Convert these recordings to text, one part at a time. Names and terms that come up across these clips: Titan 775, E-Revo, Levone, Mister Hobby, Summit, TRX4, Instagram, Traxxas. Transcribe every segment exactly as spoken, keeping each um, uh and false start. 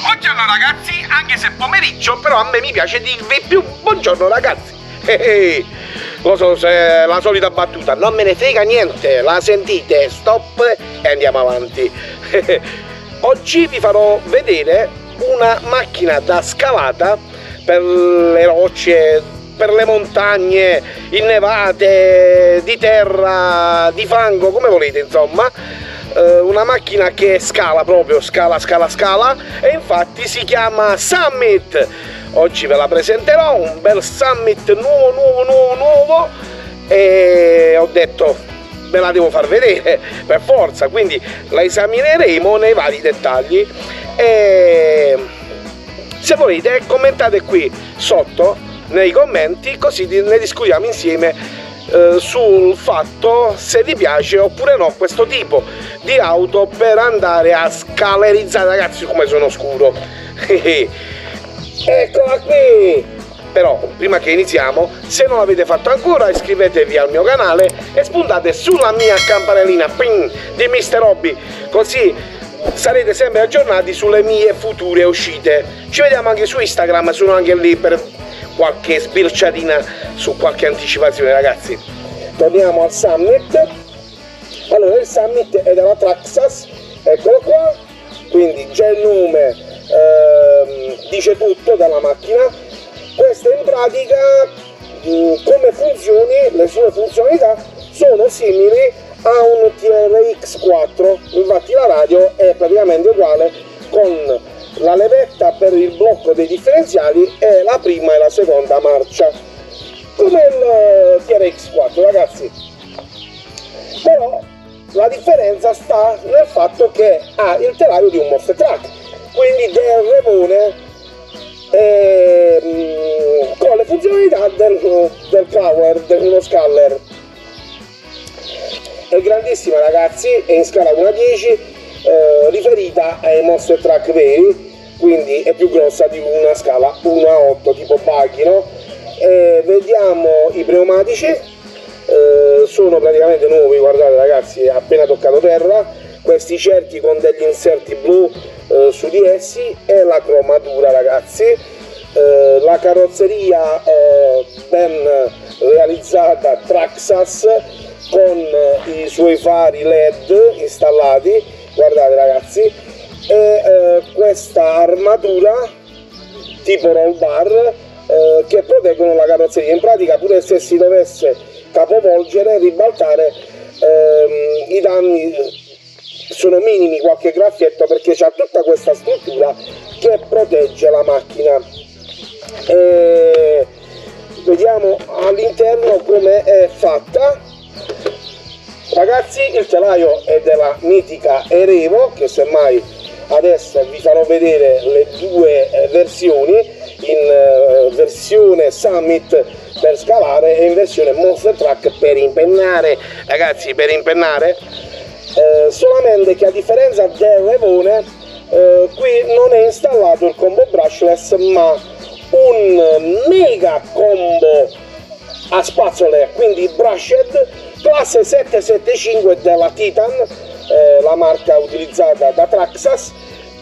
Buongiorno ragazzi, anche se è pomeriggio, però a me mi piace dirvi più buongiorno ragazzi. Ehi, ehi. Lo so, se la solita battuta, non me ne frega niente, la sentite, stop e andiamo avanti. Ehi. Oggi vi farò vedere una macchina da scavata per le rocce, per le montagne innevate, di terra, di fango, come volete insomma. Una macchina che scala proprio, scala scala scala, e infatti si chiama Summit. Oggi ve la presenterò, un bel Summit nuovo nuovo nuovo nuovo, e ho detto ve la devo far vedere per forza, quindi la esamineremo nei vari dettagli. E se volete commentate qui sotto nei commenti, così ne discutiamo insieme sul fatto se vi piace oppure no questo tipo di auto per andare a scalerizzare. Ragazzi, come sono scuro. Eccola qui. Però prima che iniziamo, se non l'avete fatto ancora, iscrivetevi al mio canale e spuntate sulla mia campanellina ping, di Mister Hobby, così sarete sempre aggiornati sulle mie future uscite. Ci vediamo anche su Instagram, sono anche lì per qualche sbirciatina su qualche anticipazione. Ragazzi, torniamo al Summit. Allora, il Summit è della Traxxas, eccolo qua, quindi già il nome ehm, dice tutto dalla macchina. Questa in pratica mh, come funzioni, le sue funzionalità sono simili a un T R X quattro, infatti la radio è praticamente uguale, con la levetta per il blocco dei differenziali e la prima e la seconda marcia come il T R X quattro ragazzi. Però la differenza sta nel fatto che ha il telaio di un monster truck, quindi del Levone, ehm, con le funzionalità del, del crawler, dello scaller. È grandissima ragazzi, è in scala uno a dieci, eh, riferita ai monster truck veri, quindi è più grossa di una scala uno a otto tipo buggy, no? E vediamo i pneumatici, eh, sono praticamente nuovi, guardate ragazzi, appena toccato terra, questi cerchi con degli inserti blu eh, su di essi, e la cromatura ragazzi, eh, la carrozzeria eh, ben realizzata Traxxas con i suoi fari led installati, guardate ragazzi. E eh, questa armatura tipo roll bar eh, che proteggono la carrozzeria, in pratica pure se si dovesse capovolgere, ribaltare, ehm, i danni sono minimi, qualche graffietto, perché c'è tutta questa struttura che protegge la macchina. E vediamo all'interno come è fatta. Ragazzi, il telaio è della mitica E-Revo, che semmai adesso vi farò vedere le due versioni, in versione Summit per scavare e in versione Monster Truck per impennare, ragazzi, per impennare, eh, solamente che a differenza del Levone eh, qui non è installato il combo brushless, ma un mega combo a spazzole, quindi brushed classe sette settantacinque della Titan, la marca utilizzata da Traxxas,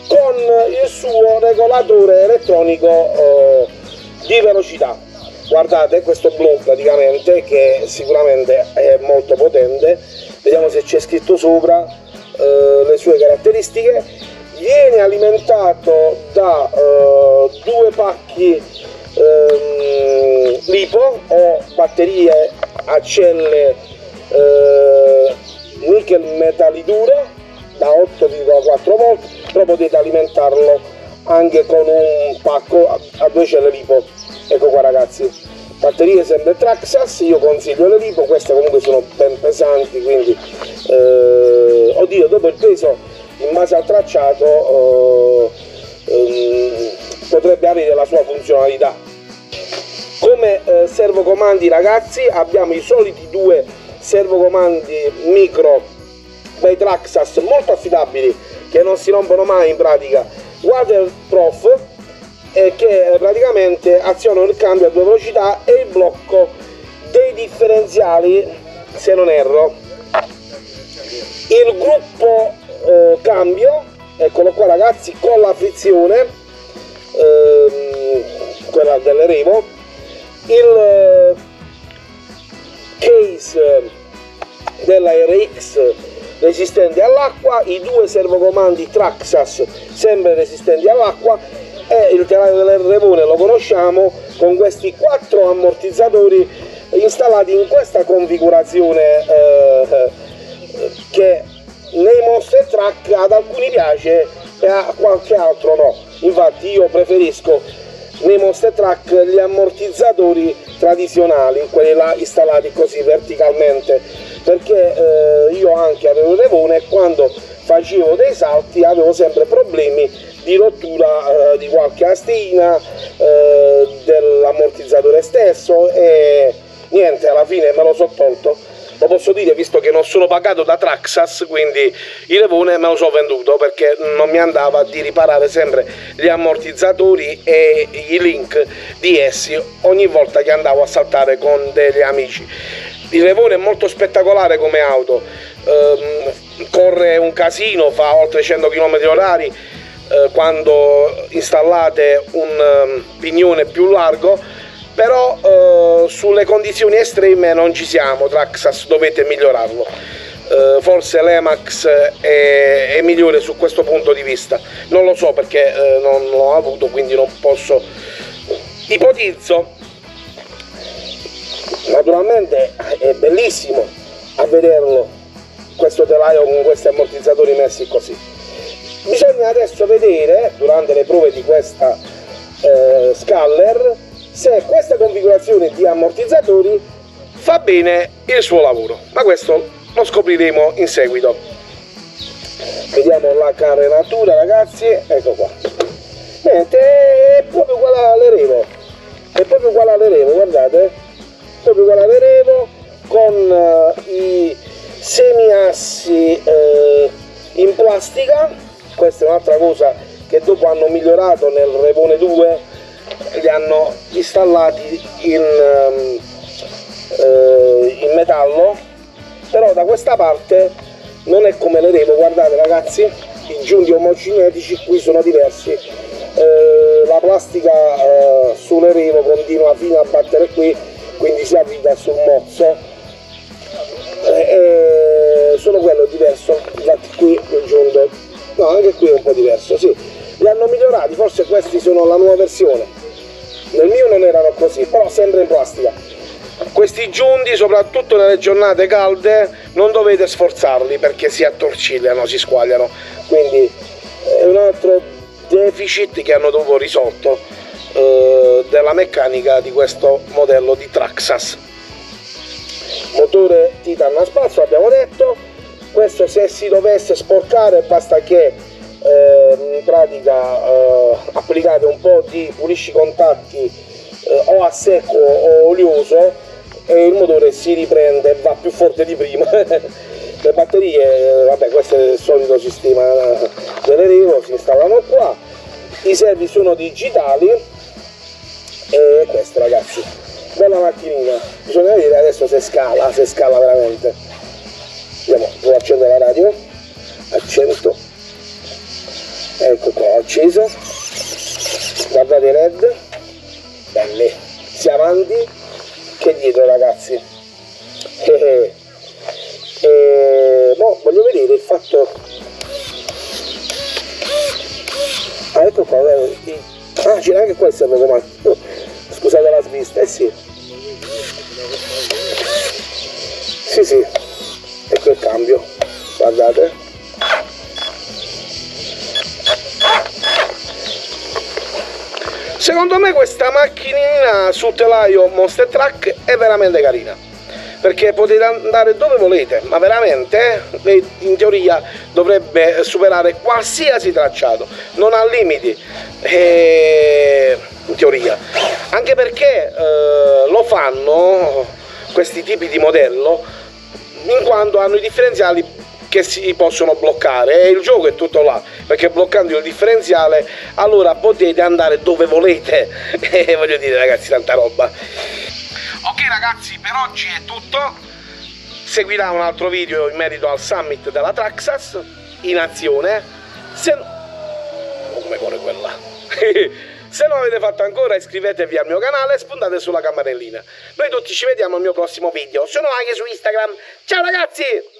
con il suo regolatore elettronico eh, di velocità. Guardate questo blu praticamente, che sicuramente è molto potente. Vediamo se c'è scritto sopra eh, le sue caratteristiche. Viene alimentato da eh, due pacchi eh, lipo o batterie a celle eh, nickel metalliduro da otto virgola quattro volt, però potete alimentarlo anche con un pacco a due celle lipo. Ecco qua ragazzi, batterie sempre Traxxas, io consiglio le lipo, queste comunque sono ben pesanti, quindi eh, oddio, dopo il peso in base al tracciato eh, eh, potrebbe avere la sua funzionalità. Come eh, servocomandi ragazzi abbiamo i soliti due servocomandi micro dei Traxxas, molto affidabili, che non si rompono mai in pratica, waterproof, e che praticamente azionano il cambio a due velocità e il blocco dei differenziali, se non erro. Il gruppo eh, cambio Eccolo qua ragazzi, con la frizione ehm, quella dell'E-Revo, il case della R X resistente all'acqua, i due servocomandi Traxxas sempre resistenti all'acqua e il telaio del Levone lo conosciamo, con questi quattro ammortizzatori installati in questa configurazione eh, che nei Monster Truck ad alcuni piace e a qualche altro no. Infatti io preferisco nei Monster Truck gli ammortizzatori tradizionali, quelli là installati così verticalmente, perché eh, io anche avevo il Levone e quando facevo dei salti avevo sempre problemi di rottura eh, di qualche astina, eh, dell'ammortizzatore stesso, e niente, alla fine me lo sono tolto. Lo posso dire visto che non sono pagato da Traxxas, quindi il Levone me lo sono venduto perché non mi andava di riparare sempre gli ammortizzatori e i link di essi ogni volta che andavo a saltare con degli amici. Il Levone è molto spettacolare come auto, ehm, corre un casino, fa oltre cento chilometri orari eh, quando installate un um, pignone più largo, però eh, sulle condizioni estreme non ci siamo. Traxxas dovete migliorarlo, eh, forse l'Emax è, è migliore su questo punto di vista, non lo so perché eh, non l'ho avuto, quindi non posso, ipotizzo. Naturalmente è bellissimo a vederlo questo telaio con questi ammortizzatori messi così. Bisogna adesso vedere durante le prove di questa eh, Scaller se questa configurazione di ammortizzatori fa bene il suo lavoro, ma questo lo scopriremo in seguito. Vediamo la carenatura ragazzi, ecco qua, niente, è proprio uguale all'E-Revo, è proprio uguale all'E-Revo, guardate, proprio uguale all'E-Revo, con uh, i semiassi uh, in plastica. Questa è un'altra cosa che dopo hanno migliorato nel Levone due, li hanno installati in, um, eh, in metallo, però da questa parte non è come l'E-Revo, guardate ragazzi, i giunti omocinetici qui sono diversi, eh, la plastica eh, sull'E-Revo continua fino a battere qui, quindi si avvita sul mozzo, eh, eh, solo quello è diverso, infatti qui il giunto, no anche qui è un po' diverso, sì, li hanno migliorati, forse questi sono la nuova versione. Nel mio non erano così, però sempre in plastica. Questi giunti, soprattutto nelle giornate calde, non dovete sforzarli perché si attorcigliano, si squagliano. Quindi è un altro deficit che hanno dovuto risolto eh, della meccanica di questo modello di Traxxas. Motore Titan a spazio, abbiamo detto. Questo se si dovesse sporcare basta che in pratica eh, applicate un po' di puliscicontatti eh, o a secco o olioso e il motore si riprende, va più forte di prima. Le batterie, eh, vabbè, questo è il solito sistema dell'E-Revo, si installano qua, i servi sono digitali e questo ragazzi, bella macchinina, bisogna vedere adesso se scala, se scala veramente. Andiamo, devo accendere la radio, accento. Ecco qua, ho acceso, guardate i red, belli, sia avanti che dietro ragazzi. E, e, boh, voglio vedere il fatto, ah, ecco qua, ah, c'era anche questo il servocomando, scusate la svista, eh sì, sì sì, ecco il cambio, guardate. Secondo me questa macchinina sul telaio Monster Truck è veramente carina, perché potete andare dove volete, ma veramente in teoria dovrebbe superare qualsiasi tracciato, non ha limiti, e... in teoria, anche perché eh, lo fanno questi tipi di modello in quanto hanno i differenziali che si possono bloccare e il gioco è tutto là, perché bloccando il differenziale allora potete andare dove volete. E voglio dire ragazzi, tanta roba. Ok ragazzi, per oggi è tutto, seguirà un altro video in merito al Summit della Traxxas in azione, Se no... Oh, come corre quella! Se non l'avete fatto ancora, iscrivetevi al mio canale e spuntate sulla campanellina. Noi tutti ci vediamo al mio prossimo video. Sono anche su Instagram. Ciao ragazzi!